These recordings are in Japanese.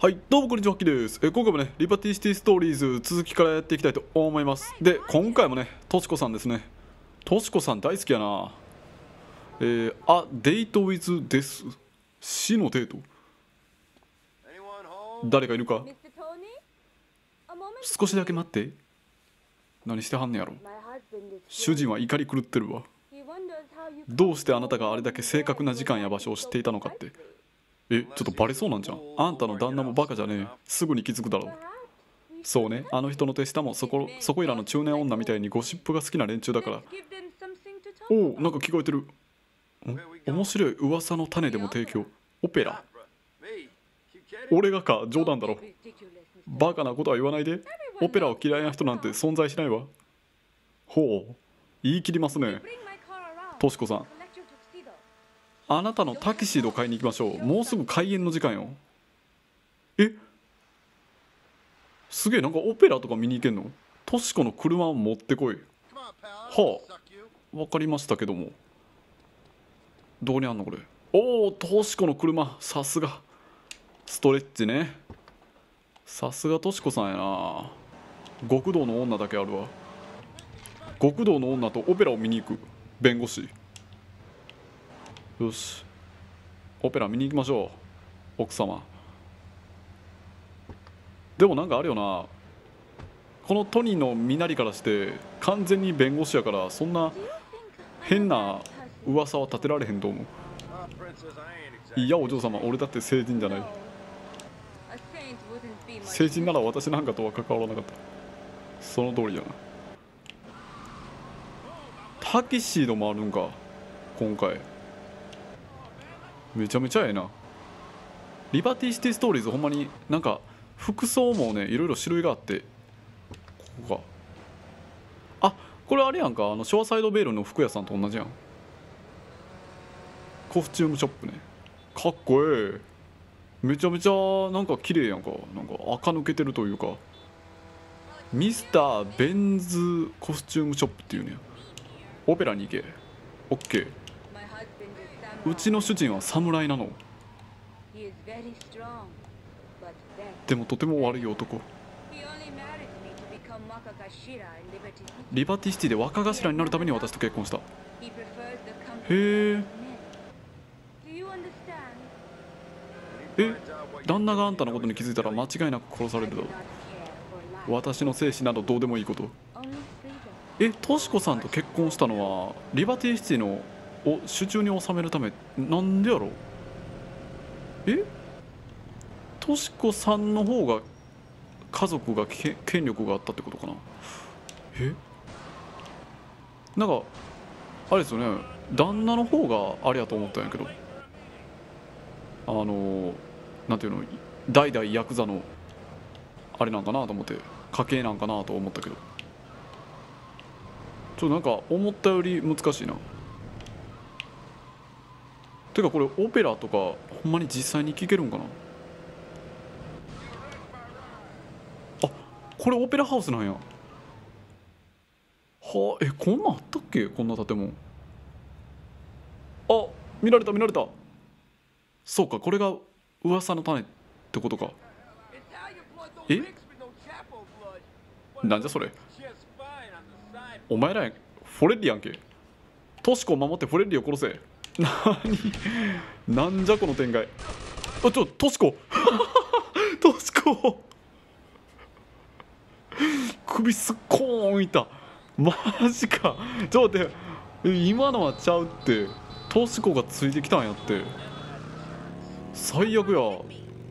はいどうもこんにちは、アッキーです。今回もねリバティシティストーリーズ続きからやっていきたいと思います。で今回もねとしこさんですね。としこさん大好きやな。あデートウィズです。死のデート。誰かいるか。少しだけ待って。何してはんねやろ。主人は怒り狂ってるわ。どうしてあなたがあれだけ正確な時間や場所を知っていたのかって。ちょっとバレそうなんじゃん。あんたの旦那もバカじゃねえ。すぐに気づくだろう。そうね、あの人の手下もそこいらの中年女みたいにゴシップが好きな連中だから。おお、なんか聞こえてる。面白い噂の種でも提供。オペラ。俺がか、冗談だろ。バカなことは言わないで。オペラを嫌いな人なんて存在しないわ。ほう、言い切りますね。としこさん。あなたのタキシード買いに行きましょう。もうすぐ開演の時間よ。すげえ、なんかオペラとか見に行けんの。としこの車を持ってこい。はあ、わかりましたけども。どこにあんのこれ。おお、としこの車。さすがストレッチね。さすがとしこさんやな。極道の女だけあるわ。極道の女とオペラを見に行く弁護士。よし、オペラ見に行きましょう、奥様。でもなんかあるよな、このトニーの身なりからして完全に弁護士やから、そんな変な噂は立てられへんと思う。いやお嬢様、俺だって成人じゃない。成人なら私なんかとは関わらなかった。その通りやな。タキシードもあるんか今回。めちゃめちゃええな。リバティシティストーリーズ、ほんまになんか服装もねいろいろ種類があって。ここか。あ、これあれやんか、あのショアサイドベールの服屋さんと同じやん。コスチュームショップね。かっこええ。めちゃめちゃなんか綺麗やんか。なんか垢抜けてるというか。ミスター・ベンズコスチュームショップっていうね。オペラに行け。オッケー。うちの主人は侍なの。でもとても悪い男。リバティシティで若頭になるために私と結婚した。へえ。旦那があんたのことに気づいたら間違いなく殺されるだろう。私の生死などどうでもいいこと。としこさんと結婚したのはリバティシティのを手中に収めるため。なんでやろう。としこさんの方が家族が権力があったってことかな。なんかあれですよね、旦那の方があれやと思ったんやけど、なんていうの、代々ヤクザのあれなんかなと思って、家系なんかなと思ったけど、ちょっとなんか思ったより難しいな。てかこれオペラとかほんまに実際に聴けるんかな。あ、これオペラハウスなんや。こんなんあったっけ、こんな建物。あ、見られた見られた。そうか、これが噂の種ってことか。なんじゃそれ。お前らフォレッリやんけ。トシコを守ってフォレッリを殺せ。なんじゃこの展開。あ、ちょ、としことしこ首すっこーんいた。マジか。ちょっと待って、今のはちゃうって。としこがついてきたんやって。最悪や。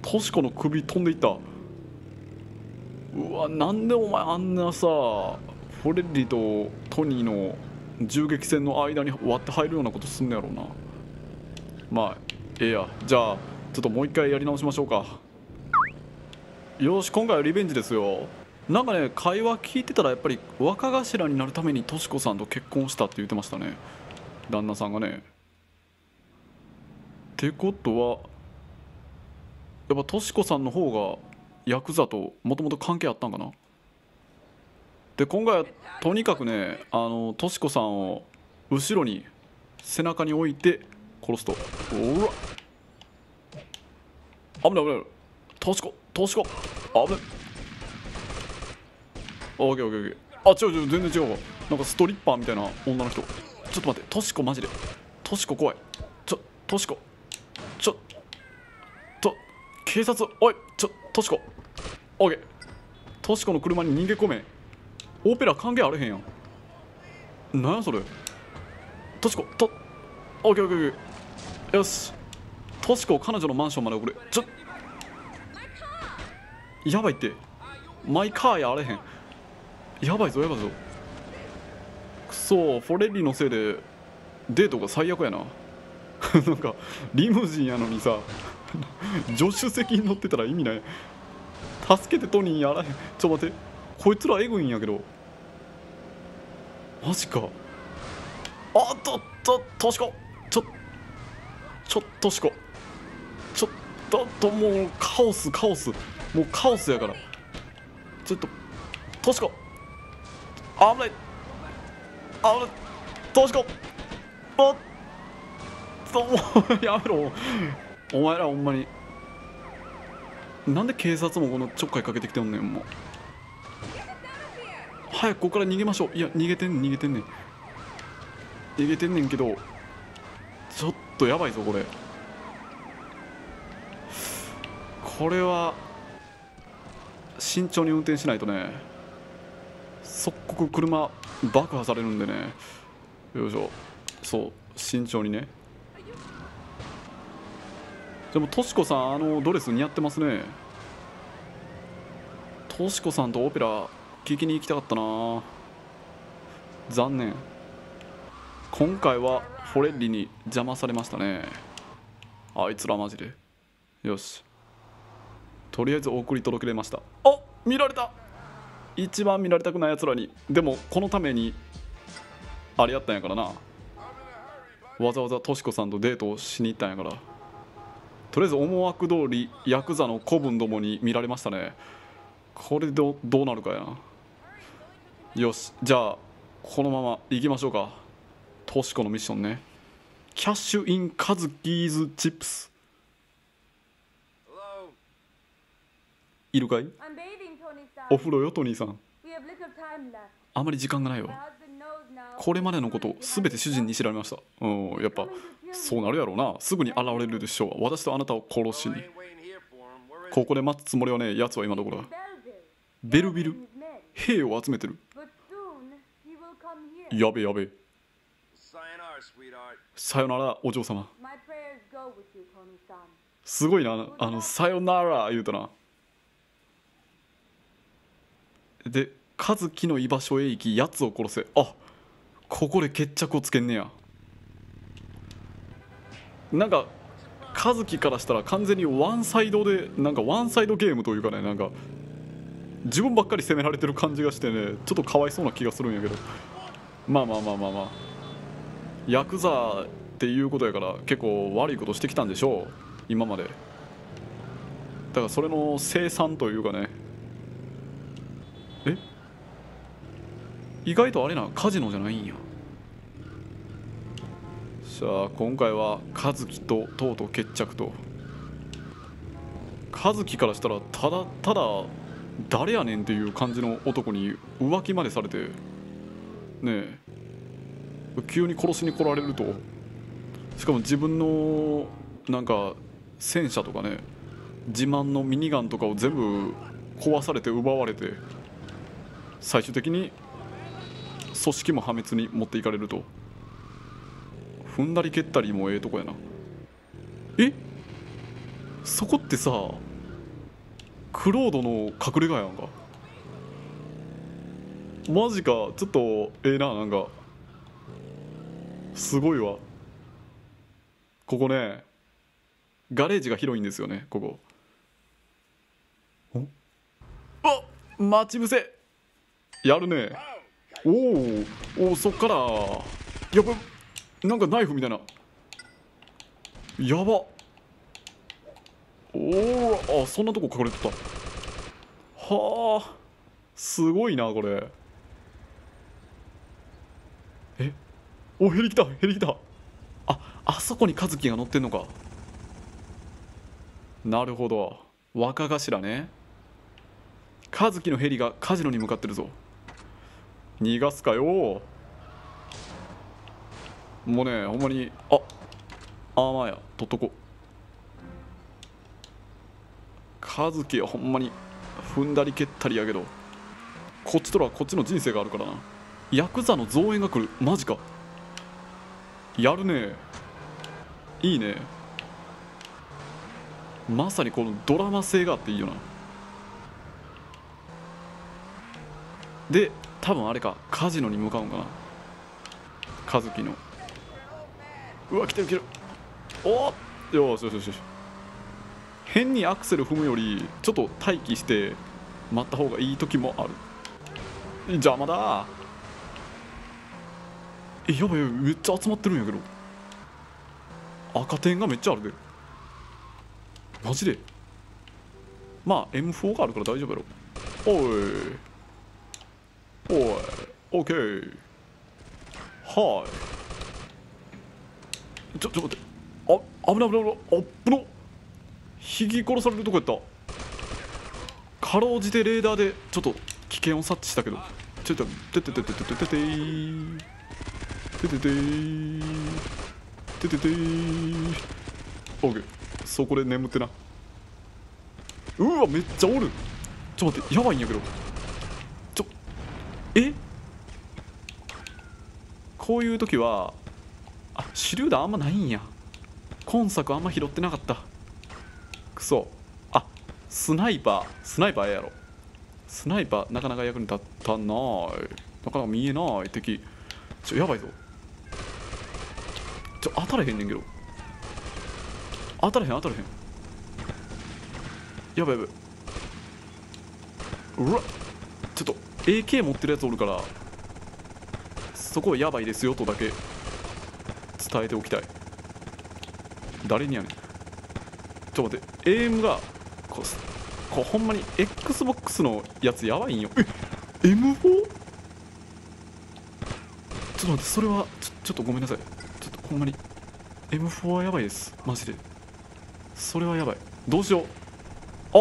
としこの首飛んでいった。うわ、なんでお前あんなさ、フォレッリとトニーの銃撃戦の間に割って入るようなことすんのやろうな。まあや、じゃあちょっともう一回やり直しましょうか。よし、今回はリベンジですよ。なんかね、会話聞いてたらやっぱり若頭になるためにとしこさんと結婚したって言ってましたね、旦那さんがね。ってことはやっぱとしこさんの方がヤクザともともと関係あったんかな。で今回はとにかくね、としこさんを後ろに背中に置いて殺すと。おら、危ない危ない。投資子危っ。オーケーオーケーオーケー。あ、違う全然違うわ。なんかストリッパーみたいな女の人。ちょっと待って、トシコマジで。トシコ怖い。トシコ。警察、おい、トシコ。オーケー。トシコの車に逃げ込め。オペラ関係あれへんやん。なんやそれ。トシコ、オーケーオーケーオーケー。よし。トシコを彼女のマンションまで送れ。やばいって。マイカーやあれへん。やばいぞやばいぞ。くそ、フォレッリのせいでデートが最悪やな。なんかリムジンやのにさ、助手席に乗ってたら意味ない。助けてトニーやらへん。ちょ待って、こいつらエグいんやけど。マジか。あっとトシコ、トシコ、ちょっともうカオスもうカオスやから。ちょっとトシコ危ない、危ない、トシコ、おっとやめろ。お前らほんまになんで警察もこのちょっかいかけてきてんねん。もう早くここから逃げましょう。いや逃げてんねんけど、ちょっとやばいぞこれ。これは慎重に運転しないとね、即刻車爆破されるんでね。よいしょ。そう慎重にね。でもトシコさん、あのドレス似合ってますね。トシコさんとオペラ聞きに行きたかったな。残念、今回はフォレッリに邪魔されましたね。あいつらマジで。よし、とりあえず送り届けれました。あ、見られた。一番見られたくないやつらに。でもこのためにあれやったんやからな。わざわざトシコさんとデートをしに行ったんやから。とりあえず思惑通りヤクザの子分どもに見られましたね。これでどうなるかやな。よし、じゃあこのまま行きましょうか。トシコのミッションね。キャッシュインカズキーズチップスいるかい？お風呂よトニーさん。あまり時間がないわ。これまでのことすべて主人に知られました。やっぱそうなるやろうな。すぐに現れるでしょう。私とあなたを殺しに。ここで待つつもりはねえ。やつは今どこだ。ベルビル、兵を集めてる。やべやべ。さよならお嬢様。すごいな、あのさよなら言うたな。で、カズキの居場所へ行き、やつを殺せ。あ、ここで決着をつけんねや。なんかカズキからしたら完全にワンサイドで、なんかワンサイドゲームというかね、なんか自分ばっかり責められてる感じがしてね、ちょっとかわいそうな気がするんやけど。まあヤクザっていうことやから結構悪いことしてきたんでしょう今まで。だからそれの清算というかね。え、意外とあれな、カジノじゃないんや。じゃあ今回はカズキととうとう決着と。カズキからしたらただ誰やねんっていう感じの男に浮気までされてねえ、急に殺しに来られると。しかも自分のなんか戦車とかね、自慢のミニガンとかを全部壊されて奪われて、最終的に組織も破滅に持っていかれると。踏んだり蹴ったりもええとこやな。え、そこってさ、クロードの隠れ家やんか。マジか、ちょっとええな。なんかすごいわ。ここね、ガレージが広いんですよね、ここ。あっ、待ち伏せやるね。おお、そっからやばい、なんかナイフみたいな。やば。おお、あ、そんなとこ隠れてた。はあ、すごいなこれ。え、お、ヘリ来た、ヘリ来た。あそこにカズキが乗ってんのか。なるほど。若頭ね。和樹のヘリがカジノに向かってるぞ。逃がすかよ。もうね、ほんまに、あっ、アーマーや、取っとこ。和樹はほんまに踏んだり蹴ったりやけど、こっちとらこっちの人生があるからな。ヤクザの増援が来る。マジか。やるね。いいね。まさにこのドラマ性があっていいよな。で、多分あれか、カジノに向かうんかな、和樹の。うわ、来てる来てる。おー、よしよしよしよし。変にアクセル踏むよりちょっと待機して待った方がいい時もある。邪魔だ。え、やばいやばい、めっちゃ集まってるんやけど。赤点がめっちゃあるで、マジで。まあ M4 があるから大丈夫やろ。おいおい、 OK、 はーい。ちょ待って、あ、危ない危ない危ない、あっぶの、ひき殺されるとこやった。かろうじてレーダーでちょっと危険を察知したけど、ちょっとててー OK、 そこで眠ってな。うわ、めっちゃおる。ちょっと待って、やばいんやけど。こういう時は、あ、手榴弾あんまないんや。今作あんま拾ってなかった。くそ。あ、スナイパーええやろ。スナイパーなかなか役に立たない。なかなか見えない敵。やばいぞ。当たれへんねんけど。当たれへん。やばいやばい。うわ、ちょっと AK 持ってるやつおるから。そこはやばいですよとだけ伝えておきたい。誰にやねん。ちょっと待って、エイムがこうほんまに XBOX のやつやばいんよ。え、 M4？ ちょっと待って、それはちょっとごめんなさい。ちょっとほんまに M4 はやばいです、マジで。それはやばい。どうしよう。あ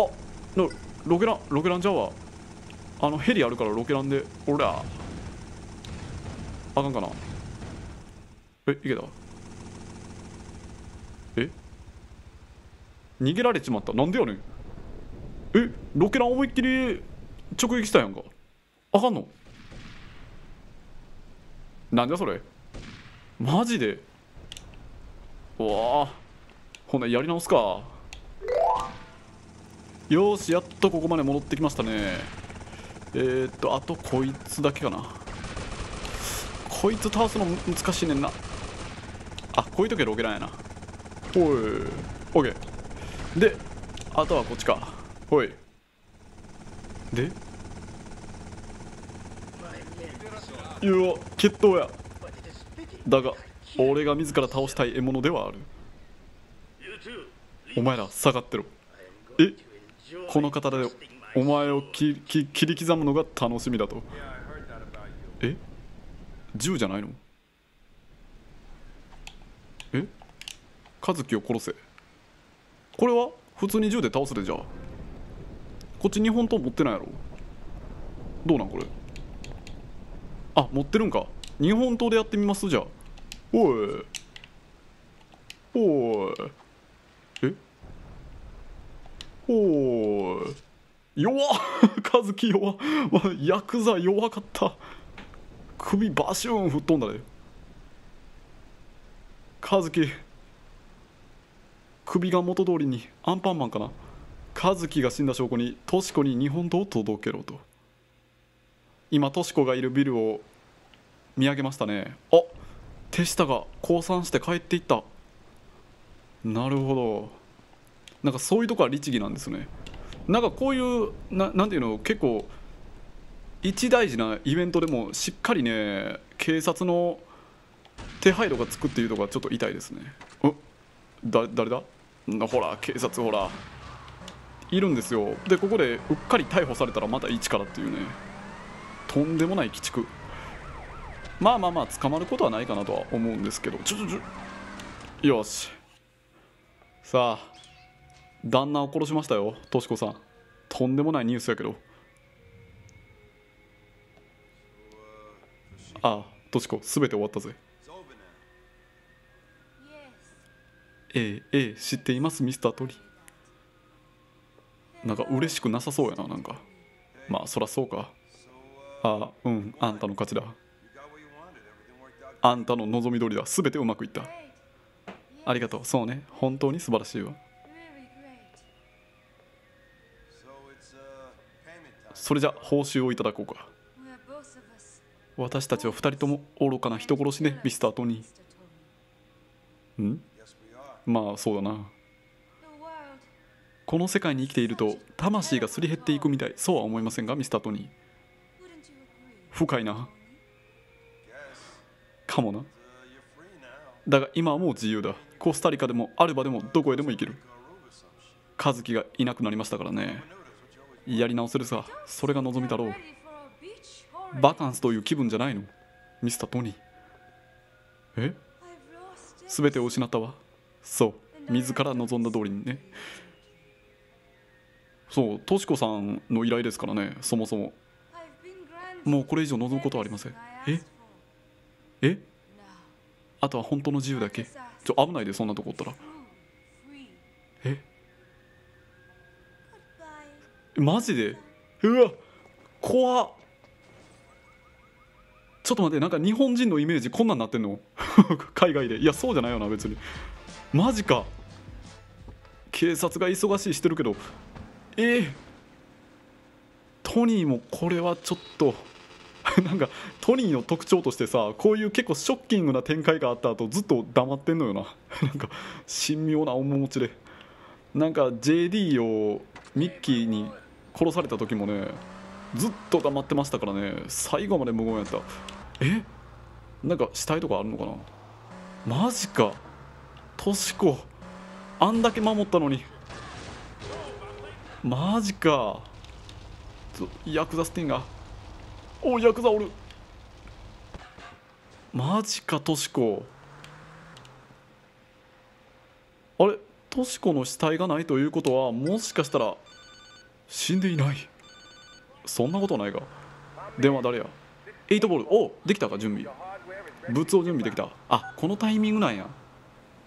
のロケランちゃうわ。あのヘリあるから、ロケランで俺らあかんかな。え、いけた。え、逃げられちまった。なんでやねん。え、ロケラン思いっきり直撃したやんか。あかんの、なんだそれ、マジで。うわあ、ほんならやり直すか。よーし、やっとここまで戻ってきましたね。あとこいつだけかな。こいつ倒すの難しいねんな。あ、こういう時はロケランやな。おい、オッケー。で、あとはこっちか。ほいで、うわ、決闘や。だが俺が自ら倒したい獲物ではある。お前ら下がってろ。え、この刀でお前を切り刻むのが楽しみだと。え、銃じゃないの。え、和樹を殺せ。これは普通に銃で倒すで。じゃあこっち2本とも持ってないやろ。どうなんこれ。あ、持ってるんか。2本刀でやってみます。じゃあ、おいおい、え、おい、弱っ和樹弱っヤクザ弱かった。首バシューン吹っ飛んだで。和樹、首が元通りに。アンパンマンかな。和樹が死んだ証拠にトシコに日本刀を届けろと。今トシコがいるビルを見上げましたね。あ、手下が降参して帰っていった。なるほど。なんかそういうとこは律儀なんですね。なんかこういうなんていうの、結構一大事なイベントでもしっかりね、警察の手配とかつくっていうのがちょっと痛いですね。誰だほら、警察ほらいるんですよ。でここでうっかり逮捕されたらまた一からっていうね、とんでもない鬼畜。まあまあまあ捕まることはないかなとは思うんですけど。よし、さあ旦那を殺しましたよ、としこさん。とんでもないニュースやけど。ああ、としこ、すべて終わったぜ。ええ、ええ、知っています、ミスター・トリ。なんか嬉しくなさそうやな、なんか。まあ、そらそうか。ああ、うん、あんたの勝ちだ。あんたの望み通りだ。すべてうまくいった。ありがとう。そうね。本当に素晴らしいわ。それじゃ報酬をいただこうか。私たちは2人とも愚かな人殺しね、ミスター・トニー。ん？まあそうだな。この世界に生きていると魂がすり減っていくみたい。そうは思いませんが、ミスター・トニー。深いな。かもな。だが今はもう自由だ。コスタリカでもアルバでもどこへでも行ける。カズキがいなくなりましたからね。やり直せるさ。それが望みだろう。バカンスという気分じゃないの、ミスター・トニー。え？すべてを失ったわ。そう、自ら望んだ通りにね。そう、としこさんの依頼ですからね、そもそも。もうこれ以上望むことはありません。え？え？あとは本当の自由だけ。危ないで、そんなとこおったら。え？マジで？うわ、怖っ。ちょっと待って、なんか日本人のイメージこんなんなってんの海外で。いや、そうじゃないよな別に。マジか。警察が忙しいしてるけど、トニーもこれはちょっとなんかトニーの特徴としてさ、こういう結構ショッキングな展開があった後ずっと黙ってんのよななんか神妙な面持ちで、なんか JD をミッキーに殺された時もね、ずっと黙ってましたからね。最後まで無言やった。え、なんか死体とかあるのかな。マジか。としこ、あんだけ守ったのに。マジか。ヤクザスティンが、お、ヤクザおる。マジか、としこ。あれ、としこの死体がないということは、もしかしたら死んでいない。そんなことないか。電話誰や。エイトボール。お、できたか、準備。物を準備できた。あ、このタイミングなんや。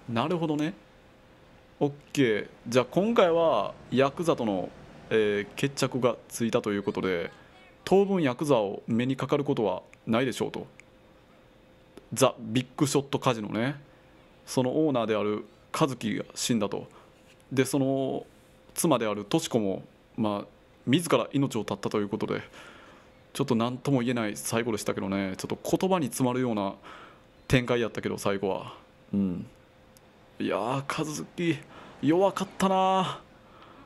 なるほどね。オッケー。じゃあ今回はヤクザとの、決着がついたということで、当分ヤクザを目にかかることはないでしょうと。ザ・ビッグショットカジノね。そのオーナーであるカズキが死んだと。で、その妻であるトシコも、まあ自ら命を絶ったということで、ちょっと何とも言えない最後でしたけどね。ちょっと言葉に詰まるような展開やったけど、最後は。うん。いやー、カズキ弱かったな。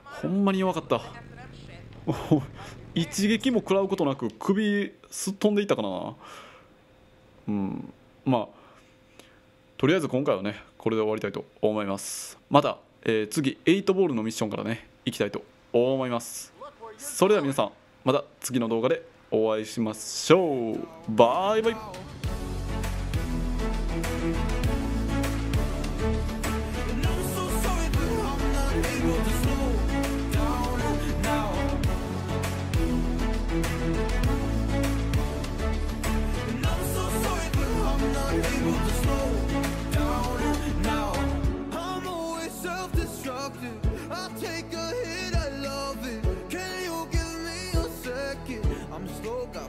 ほんまに弱かった一撃も食らうことなく首すっ飛んでいったかな。うん、まあとりあえず今回はね、これで終わりたいと思います。また、次8ボールのミッションからね、いきたいと思います。それでは皆さん、また次の動画でお会いしましょう。バイバイ。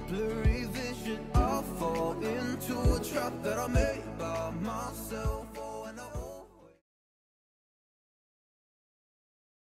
Blurry vision, I fall into a trap that I made by myself.